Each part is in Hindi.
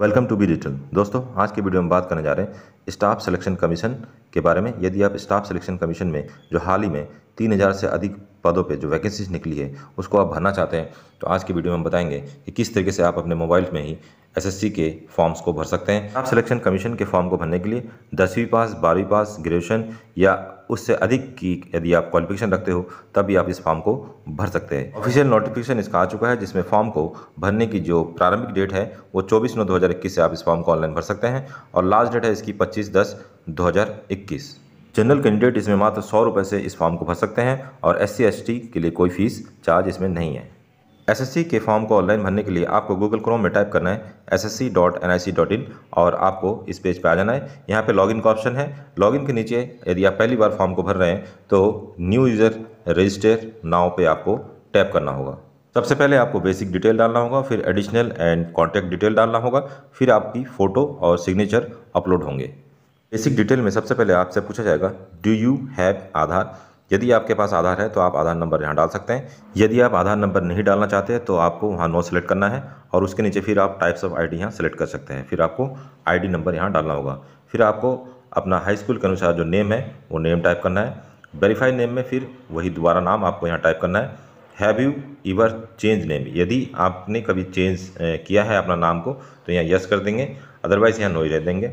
Welcome to be digital. दोस्तों, आज के वीडियो में बात करने जा रहे हैं स्टाफ सिलेक्शन कमीशन के बारे में। यदि आप स्टाफ सिलेक्शन कमीशन में जो हाल ही में 3000 से अधिक पदों पे जो वैकेंसीज निकली है उसको आप भरना चाहते हैं तो आज के वीडियो में बताएंगे कि किस तरीके से आप अपने मोबाइल में ही एसएससी के फॉर्म्स को भर सकते हैं। स्टाफ सिलेक्शन कमीशन के फॉर्म को भरने के लिए 10वीं पास, 12वीं पास, ग्रेजुएशन या उससे अधिक की यदि आप क्वालिफिकेशन रखते हो तभी आप इस फॉर्म को भर सकते हैं। ऑफिशियल नोटिफिकेशन इसका आ चुका है जिसमें फॉर्म को भरने की जो प्रारंभिक डेट है वो 24/9/2021 से आप इस फॉर्म को ऑनलाइन भर सकते हैं और लास्ट डेट है इसकी 25/10/2021। जनरल कैंडिडेट इसमें मात्र 100 रुपये से इस फॉर्म को भर सकते हैं और SC/ST के लिए कोई फीस चार्ज इसमें नहीं है। SSC के फॉर्म को ऑनलाइन भरने के लिए आपको Google Chrome में टाइप करना है ssc.nic.in और आपको इस पेज पे आ जाना है। यहाँ पे लॉगिन का ऑप्शन है। लॉगिन के नीचे यदि आप पहली बार फॉर्म को भर रहे हैं तो न्यू यूज़र रजिस्टर नाउ पे आपको टैप करना होगा। सबसे पहले आपको बेसिक डिटेल डालना होगा, फिर एडिशनल एंड कॉन्टैक्ट डिटेल डालना होगा, फिर आपकी फ़ोटो और सिग्नेचर अपलोड होंगे। बेसिक डिटेल में सबसे पहले आपसे पूछा जाएगा डू यू हैव आधार। यदि आपके पास आधार है तो आप आधार नंबर यहाँ डाल सकते हैं। यदि आप आधार नंबर नहीं डालना चाहते हैं तो आपको वहाँ नो सेलेक्ट करना है और उसके नीचे फिर आप टाइप्स ऑफ आईडी यहाँ सेलेक्ट कर सकते हैं। फिर आपको आईडी नंबर यहाँ डालना होगा। फिर आपको अपना हाई स्कूल के अनुसार जो नेम है वो नेम टाइप करना है। वेरीफाई नेम में फिर वही दोबारा नाम आपको यहाँ टाइप करना है। Have you ever change name, यदि आपने कभी चेंज किया है अपना नाम को तो यहाँ यस कर देंगे, अदरवाइज़ यहाँ नो ही रह देंगे।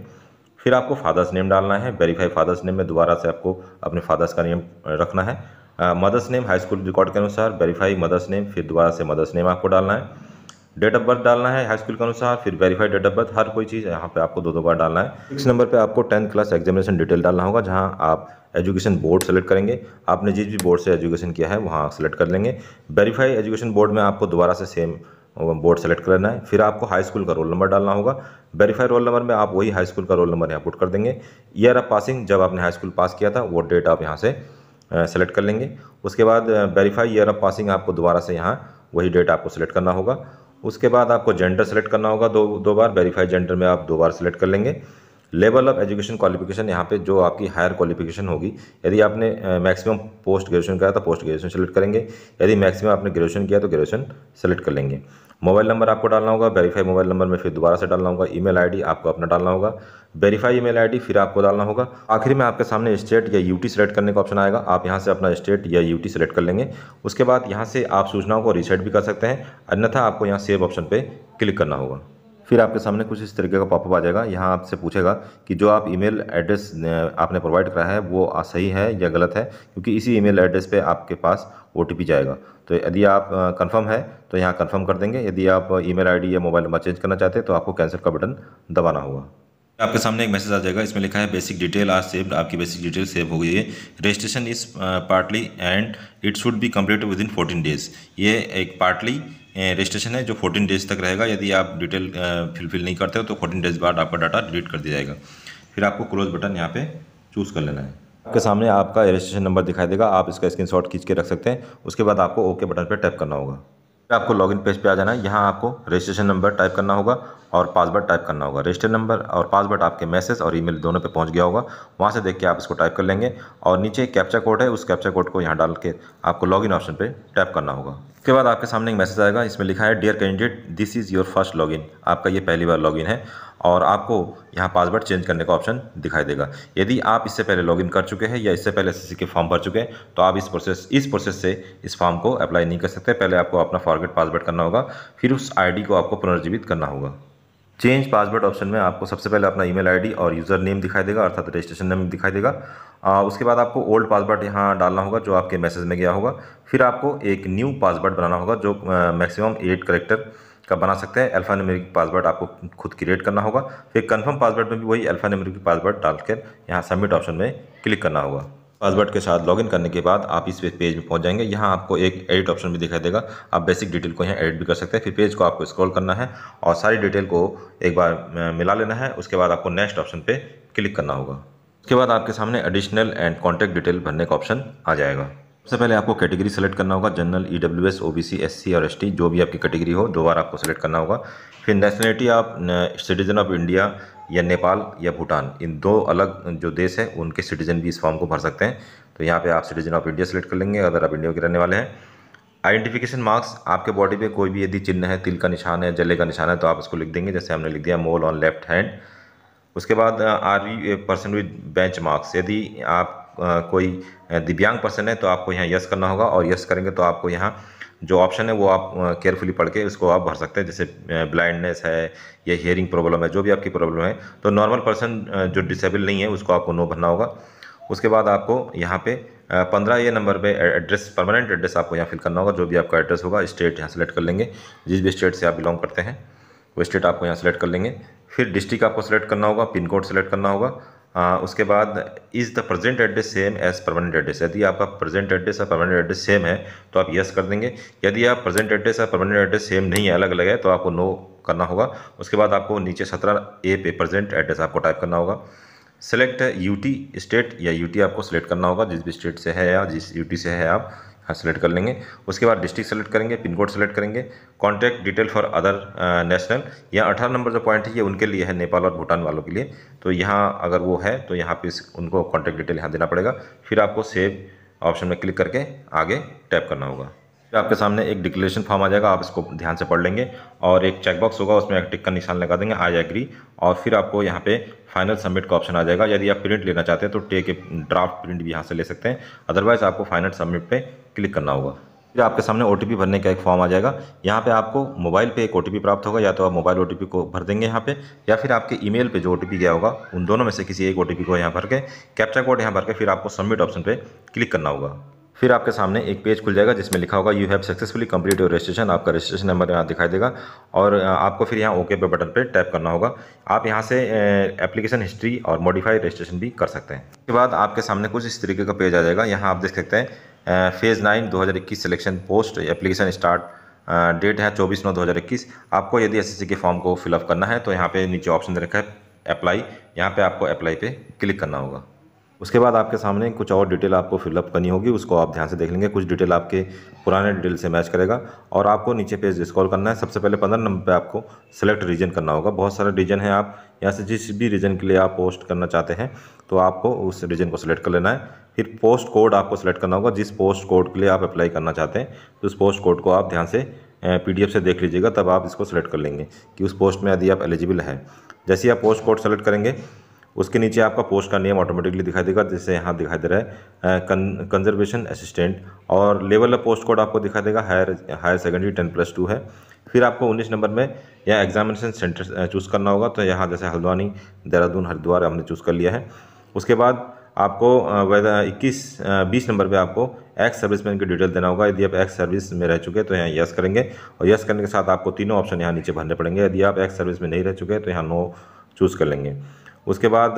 फिर आपको फादर्स नेम डालना है। वेरीफाई फादर्स नेम में दोबारा से आपको अपने फादर्स का नेम रखना है। Mother's name high school record के अनुसार, वेरीफाई मदर्स नेम, फिर दोबारा से मदर्स नेम आपको डालना है। डेट ऑफ बर्थ डालना है हाई स्कूल के अनुसार, फिर वेरीफाई डेट ऑफ बर्थ, हर कोई चीज़ यहाँ पे आपको दो बार डालना है। 6 नंबर पे आपको 10th क्लास एग्जामिनेशन डिटेल डालना होगा, जहाँ आप एजुकेशन बोर्ड सेलेक्ट करेंगे। आपने जिस भी बोर्ड से एजुकेशन किया है वहाँ सेलेक्ट कर लेंगे। वेरीफाई एजुकेशन बोर्ड में आपको दोबारा से सेम बोर्ड सेलेक्ट करना है। फिर आपको हाई स्कूल का रोल नंबर डालना होगा। वेरीफाई रोल नंबर में आप वही हाई स्कूल का रोल नंबर यहाँ पुट कर देंगे। ईयर ऑफ पासिंग, जब आपने हाई स्कूल पास किया था वो डेट आप यहाँ से सेलेक्ट कर लेंगे। उसके बाद वेरीफाई ईयर ऑफ पासिंग आपको दोबारा से यहाँ वही डेट आपको सेलेक्ट करना होगा। उसके बाद आपको जेंडर सेलेक्ट करना होगा दो बार। वेरीफाई जेंडर में आप 2 बार सेलेक्ट कर लेंगे। लेवल ऑफ एजुकेशन क्वालिफिकेशन, यहाँ पे जो आपकी हायर क्वालिफिकेशन होगी, यदि आपने मैक्सिमम पोस्ट ग्रेजुएशन किया तो पोस्ट ग्रेजुएशन सेलेक्ट करेंगे। यदि मैक्सिमम आपने ग्रेजुएशन किया तो ग्रेजुएशन सेलेक्ट कर लेंगे। मोबाइल नंबर आपको डालना होगा। वेरीफाई मोबाइल नंबर में फिर दोबारा से डालना होगा। ईमेल आईडी आपको अपना डालना होगा। वेरीफाई ईमेल आईडी फिर आपको डालना होगा। आखिरी में आपके सामने स्टेट या यूटी सेलेक्ट करने का ऑप्शन आएगा। आप यहाँ से अपना स्टेट या यूटी सेलेक्ट कर लेंगे। उसके बाद यहाँ से आप सूचनाओं को रीसेट भी कर सकते हैं, अन्यथा आपको यहाँ सेव ऑप्शन पर क्लिक करना होगा। फिर आपके सामने कुछ इस तरीके का पॉपअप आ जाएगा। यहाँ आपसे पूछेगा कि जो आप ईमेल एड्रेस आपने प्रोवाइड कराया है वो सही है या गलत है, क्योंकि इसी ईमेल एड्रेस पे आपके पास OTP जाएगा। तो यदि आप कंफर्म है तो यहाँ कंफर्म कर देंगे। यदि आप ईमेल आईडी या मोबाइल नंबर चेंज करना चाहते हैं तो आपको कैंसिल का बटन दबाना होगा। आपके सामने एक मैसेज आ जाएगा, इसमें लिखा है बेसिक डिटेल आर सेव्ड। आपकी बेसिक डिटेल सेव हो गई है। Registration is partly and it should be complete within 14 days. ये एक पार्टली रजिस्ट्रेशन है जो 14 डेज तक रहेगा। यदि आप डिटेल फिलफिल नहीं करते हो तो 14 डेज बाद आपका डाटा डिलीट कर दिया जाएगा। फिर आपको क्लोज बटन यहाँ पे चूज़ कर लेना है। आपके सामने आपका रजिस्ट्रेशन नंबर दिखाई देगा। आप इसका स्क्रीनशॉट खींच के रख सकते हैं। उसके बाद आपको ओके बटन पे टैप करना होगा। फिर आपको लॉगिन पेज पे आ जाना है। यहाँ आपको रजिस्ट्रेशन नंबर टाइप करना होगा और पासवर्ड टाइप करना होगा। रजिस्टर नंबर और पासवर्ड आपके मैसेज और ईमेल दोनों पे पहुँच गया होगा, वहाँ से देख के आप इसको टाइप कर लेंगे। और नीचे एक कैप्चा कोड है, उस कैप्चा कोड को यहाँ डाल के आपको लॉगिन ऑप्शन पे टैप करना होगा। उसके बाद आपके सामने एक मैसेज आएगा, इसमें लिखा है dear candidate this is your first login. आपका ये पहली बार लॉगिन है और आपको यहाँ पासवर्ड चेंज करने का ऑप्शन दिखाई देगा। यदि आप इससे पहले लॉगिन कर चुके हैं या इससे पहले SSC के फॉर्म भर चुके हैं तो आप इस प्रोसेस से इस फॉर्म को अप्लाई नहीं कर सकते। पहले आपको अपना फॉरगेट पासवर्ड करना होगा, फिर उस आईडी को आपको पुनर्जीवित करना होगा। चेंज पासवर्ड ऑप्शन में आपको सबसे पहले अपना ईमेल आईडी और यूज़र नेम दिखाई देगा, अर्थात रजिस्ट्रेशन नेम दिखाई देगा। उसके बाद आपको ओल्ड पासवर्ड यहाँ डालना होगा जो आपके मैसेज में गया होगा। फिर आपको एक न्यू पासवर्ड बनाना होगा जो मैक्सिमम 8 कैरेक्टर का बना सकते हैं। अल्फ़ान्यूमेरिक पासवर्ड आपको खुद क्रिएट करना होगा। फिर कंफर्म पासवर्ड में भी वही अल्फ़ान्यूमेरिक पासवर्ड डालकर यहाँ सबमिट ऑप्शन में क्लिक करना होगा। पासवर्ड के साथ लॉगिन करने के बाद आप इस पेज में पहुँच जाएंगे। यहाँ आपको एक एडिट ऑप्शन भी दिखाई देगा। आप बेसिक डिटेल को यहाँ एडिट भी कर सकते हैं। फिर पेज को आपको स्क्रॉल करना है और सारी डिटेल को एक बार मिला लेना है। उसके बाद आपको नेक्स्ट ऑप्शन पर क्लिक करना होगा। उसके बाद आपके सामने एडिशनल एंड कॉन्टैक्ट डिटेल भरने का ऑप्शन आ जाएगा। सबसे पहले आपको कैटेगरी सेलेक्ट करना होगा, जनरल, EWS, OBC, SC और ST, जो भी आपकी कैटेगरी हो 2 बार आपको सेलेक्ट करना होगा। फिर नेशनलिटी आप सिटीज़न ऑफ इंडिया या नेपाल या भूटान, इन 2 अलग जो देश हैं उनके सिटीज़न भी इस फॉर्म को भर सकते हैं। तो यहाँ पे आप सिटीज़न ऑफ इंडिया सेलेक्ट कर लेंगे अगर आप इंडिया के रहने वाले हैं। आइडेंटिफिकेशन मार्क्स, आपके बॉडी पे कोई भी यदि चिन्ह है, तिल का निशान है, जले का निशान है, तो आप इसको लिख देंगे, जैसे हमने लिख दिया मोल ऑन लेफ्ट हैंड। उसके बाद are you person with benchmarks, यदि आप कोई दिव्यांग पर्सन है तो आपको यहाँ यस करना होगा, और यस करेंगे तो आपको यहाँ जो ऑप्शन है वो आप केयरफुली पढ़ के उसको आप भर सकते हैं, जैसे ब्लाइंडनेस है या हियरिंग प्रॉब्लम है, जो भी आपकी प्रॉब्लम है। तो नॉर्मल पर्सन जो डिसेबल नहीं है उसको आपको नो भरना होगा। उसके बाद आपको यहाँ पे 15 ये नंबर पे एड्रेस, परमानेंट एड्रेस आपको यहाँ फिल करना होगा, जो भी आपका एड्रेस होगा। स्टेट यहाँ सेलेक्ट कर लेंगे, जिस भी स्टेट से आप बिलोंग करते हैं वो स्टेट आपको यहाँ सेलेक्ट कर लेंगे। फिर डिस्ट्रिक्ट आपको सेलेक्ट करना होगा, पिन कोड सेलेक्ट करना होगा। उसके बाद is the present address same as permanent address, यदि आपका प्रेजेंट एड्रेस और परमानेंट एड्रेस सेम है तो आप यस कर देंगे। यदि आप प्रेजेंट एड्रेस और परमानेंट एड्रेस सेम नहीं है, अलग अलग है, तो आपको नो करना होगा। उसके बाद आपको नीचे 17A पे प्रेजेंट एड्रेस आपको टाइप करना होगा। सेलेक्ट यूटी स्टेट या यूटी आपको सेलेक्ट करना होगा, जिस भी स्टेट से है या जिस यूटी से है आप यहाँ सेलेक्ट कर लेंगे। उसके बाद डिस्ट्रिक्ट सेलेक्ट करेंगे, पिन कोड सेलेक्ट करेंगे। Contact detail for other national, यहाँ 18 नंबर जो पॉइंट है ये उनके लिए है, नेपाल और भूटान वालों के लिए। तो यहाँ अगर वो है तो यहाँ पे उनको कॉन्टैक्ट डिटेल यहाँ देना पड़ेगा। फिर आपको सेव ऑप्शन में क्लिक करके आगे टैप करना होगा। फिर आपके सामने एक डिक्लेरेशन फॉर्म आ जाएगा, आप इसको ध्यान से पढ़ लेंगे, और एक चेकबॉक्स होगा, उसमें एक टिक का निशान लगा देंगे आई एग्री, और फिर आपको यहाँ पे फाइनल सबमिट का ऑप्शन आ जाएगा। यदि आप प्रिंट लेना चाहते हैं तो टेक ए ड्राफ्ट प्रिंट भी यहाँ से ले सकते हैं, अदरवाइज आपको फाइनल सबमिट पे क्लिक करना होगा। फिर आपके सामने ओटीपी भरने का एक फॉर्म आ जाएगा। यहाँ पे आपको मोबाइल पे एक ओटीपी प्राप्त होगा, या तो आप मोबाइल ओटीपी को भर देंगे यहाँ पे, या फिर आपके ईमेल पे जो ओटीपी गया होगा उन दोनों में से किसी एक ओटीपी को यहाँ भर के कैप्चा कोड यहाँ भर के फिर आपको सबमिट ऑप्शन पे क्लिक करना होगा। फिर आपके सामने एक पेज खुल जाएगा जिसमें लिखा होगा you have successfully complete your registration, आपका रजिस्ट्रेशन नंबर यहाँ दिखाई देगा, और आपको फिर यहाँ ओके पे बटन पे टैप करना होगा। आप यहाँ से एप्लीकेशन हिस्ट्री और मॉडिफाई रजिस्ट्रेशन भी कर सकते हैं। उसके बाद आपके सामने कुछ इस तरीके का पेज आ जाएगा। यहाँ आप देख सकते हैं phase 9 2021 selection post application start, date है 24/9/2021। आपको यदि एसएससी के फॉर्म को फिलअप करना है तो यहाँ पर नीचे ऑप्शन दे रखा है अप्लाई, यहाँ पर आपको अप्लाई पे क्लिक करना होगा। उसके बाद आपके सामने कुछ और डिटेल आपको फिलअप करनी होगी, उसको आप ध्यान से देख लेंगे। कुछ डिटेल आपके पुराने डिटेल से मैच करेगा, और आपको नीचे पेज स्क्रॉल करना है। सबसे पहले 15 नंबर पे आपको सेलेक्ट रीजन करना होगा। बहुत सारे रीजन हैं, आप यहाँ से जिस भी रीजन के लिए आप पोस्ट करना चाहते हैं तो आपको उस रीजन को सिलेक्ट कर लेना है। फिर पोस्ट कोड आपको सेलेक्ट करना होगा, जिस पोस्ट कोड के लिए आप अप्लाई करना चाहते हैं तो उस पोस्ट कोड को आप ध्यान से PDF से देख लीजिएगा, तब आप इसको सेलेक्ट कर लेंगे कि उस पोस्ट में यदि आप एलिजिबल हैं। जैसे ही आप पोस्ट कोड सेलेक्ट करेंगे उसके नीचे आपका पोस्ट का नेम ऑटोमेटिकली दिखाई देगा, जैसे यहाँ दिखाई दे रहा है कंजर्वेशन असिस्टेंट, और लेवल ऑफ पोस्ट कोड आपको दिखाई देगा हायर सेकेंडरी 10+2 है। फिर आपको 19 नंबर में यहाँ एग्जामिनेशन सेंटर चूज़ करना होगा, तो यहाँ जैसे हल्द्वानी, देहरादून, हरिद्वार हमने चूज़ कर लिया है। उसके बाद आपको 20 नंबर पे आपको एक्स सर्विसमैन की डिटेल देना होगा। यदि आप एक्स सर्विस में रह चुके हैं तो यहाँ यस करेंगे, और यस करने के साथ आपको तीनों ऑप्शन यहाँ नीचे भरने पड़ेंगे। यदि आप एक्स सर्विस में नहीं रह चुके तो यहाँ नो चूज़ कर लेंगे। उसके बाद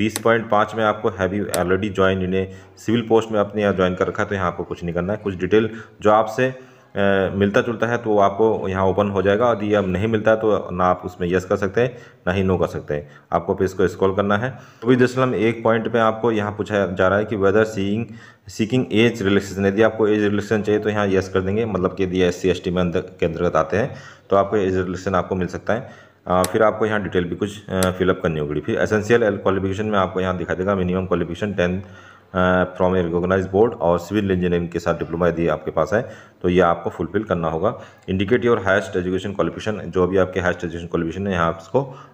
20.5 में आपको have you already join in a civil post में आपने यहाँ ज्वाइन कर रखा है तो यहाँ आपको कुछ नहीं करना है। कुछ डिटेल जो आपसे मिलता जुलता है तो आपको यहाँ ओपन हो जाएगा, और यदि अब नहीं मिलता है तो ना आप उसमें यस कर सकते हैं ना ही नो कर सकते हैं। आपको पेज को स्क्रॉल करना है। 24.1 पॉइंट पे आपको यहाँ पूछा जा रहा है कि वेदर सीकिंग एज रिलैक्सेशन, यदि आपको एज रिलैक्सेशन चाहिए तो यहाँ यस कर देंगे, मतलब कि यदि SC/ST में के अंतर्गत आते हैं तो आपको एज रिलैक्सेशन आपको मिल सकता है। फिर आपको यहाँ डिटेल भी कुछ फिलअप करनी होगी। फिर एसेंशियल क्वालिफिकेशन में आपको यहाँ दिखा देगा minimum qualification 10 from a recognised board और सिविल इंजीनियरिंग के साथ डिप्लोमा यदि आपके पास है तो ये आपको फुलफिल करना होगा। Indicate your highest education qualification, जो भी आपके हाईएस्ट एजुकेशन क्वालिफिकेशन है यहाँ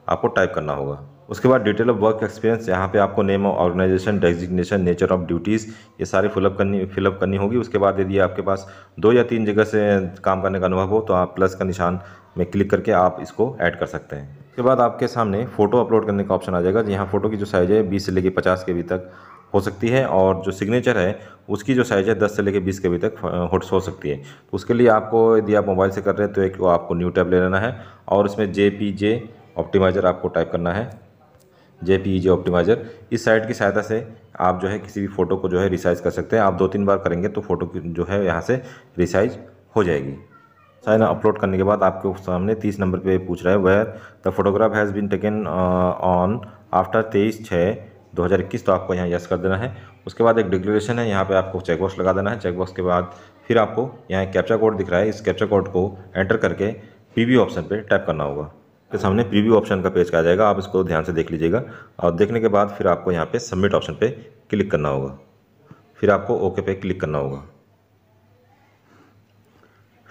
आपको टाइप करना होगा। उसके बाद डिटेल ऑफ वर्क एक्सपीरियंस, यहाँ पे आपको name of organisation, designation, nature of duties ये सारी फिलअप करनी होगी। उसके बाद यदि आपके पास 2 या 3 जगह से काम करने का अनुभव हो तो आप प्लस का निशान में क्लिक करके आप इसको ऐड कर सकते हैं। उसके बाद आपके सामने फ़ोटो अपलोड करने का ऑप्शन आ जाएगा। यहाँ फ़ोटो की जो साइज़ है 20 से लेकर 50 के बी तक हो सकती है, और जो सिग्नेचर है उसकी जो साइज़ है 10 से लेकर 20 के बी तक हो सकती है। तो उसके लिए आपको यदि आप मोबाइल से कर रहे हैं तो एक आपको न्यू टैब ले लेना है, और उसमें JPG ऑप्टिमाइज़र आपको टाइप करना है, JPEG ऑप्टिमाइज़र। इस साइट की सहायता से आप जो है किसी भी फ़ोटो को जो है रिसाइज़ कर सकते हैं। आप 2-3 बार करेंगे तो फ़ोटो की जो है यहाँ से रिसाइज़ हो जाएगी। साइन अपलोड करने के बाद आपके सामने 30 नंबर पे पूछ रहा है where the photograph has been taken on after 23/6/2021, तो आपको यहाँ यस कर देना है। उसके बाद एक डिक्लेरेशन है, यहाँ पे आपको चेकबॉक्स लगा देना है। चेकबॉक्स के बाद फिर आपको यहाँ एक कैप्चा कोड दिख रहा है, इस कैप्चा कोड को एंटर करके प्रीव्यू ऑप्शन पर टैप करना होगा। के सामने प्रीव्यू ऑप्शन का पेज आ जाएगा, आप इसको ध्यान से देख लीजिएगा, और देखने के बाद फिर आपको यहाँ पे सबमिट ऑप्शन पे क्लिक करना होगा। फिर आपको ओके पे क्लिक करना होगा।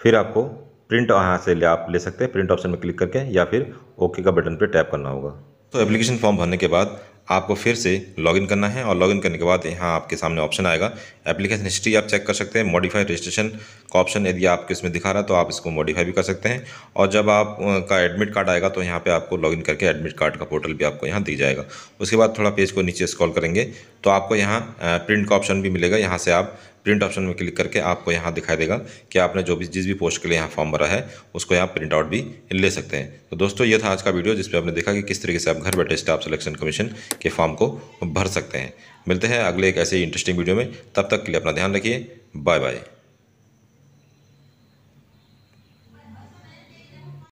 फिर आपको प्रिंट यहाँ से आप ले सकते हैं, प्रिंट ऑप्शन में क्लिक करके या फिर ओके का बटन पर टैप करना होगा। तो एप्लीकेशन फॉर्म भरने के बाद आपको फिर से लॉगिन करना है और लॉगिन करने के बाद यहाँ आपके सामने ऑप्शन आएगा एप्लीकेशन हिस्ट्री, आप चेक कर सकते हैं। मॉडिफाई रजिस्ट्रेशन का ऑप्शन यदि आपके इसमें दिखा रहा है तो आप इसको मॉडिफाई भी कर सकते हैं। और जब आपका एडमिट कार्ड आएगा तो यहाँ पे आपको लॉगिन करके एडमिट कार्ड का पोर्टल भी आपको यहाँ दी जाएगा। उसके बाद थोड़ा पेज को नीचे स्क्रॉल करेंगे तो आपको यहाँ प्रिंट का ऑप्शन भी मिलेगा। यहाँ से आप प्रिंट ऑप्शन में क्लिक करके आपको यहाँ दिखाई देगा कि आपने जो भी जिस भी पोस्ट के लिए यहाँ फॉर्म भरा है उसको यहाँ प्रिंट आउट भी ले सकते हैं। तो दोस्तों ये था आज का वीडियो जिसमें आपने देखा कि किस तरीके से आप घर बैठे स्टाफ सिलेक्शन कमीशन के फॉर्म को भर सकते हैं। मिलते हैं अगले एक ऐसे ही इंटरेस्टिंग वीडियो में, तब तक के लिए अपना ध्यान रखिए। Bye bye.